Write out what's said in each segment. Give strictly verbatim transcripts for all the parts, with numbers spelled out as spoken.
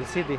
el City.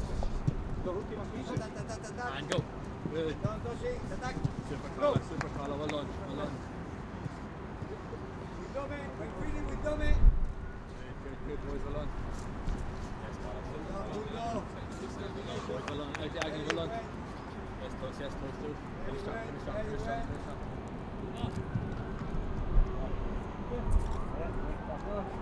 Finish up, finish up, finish up.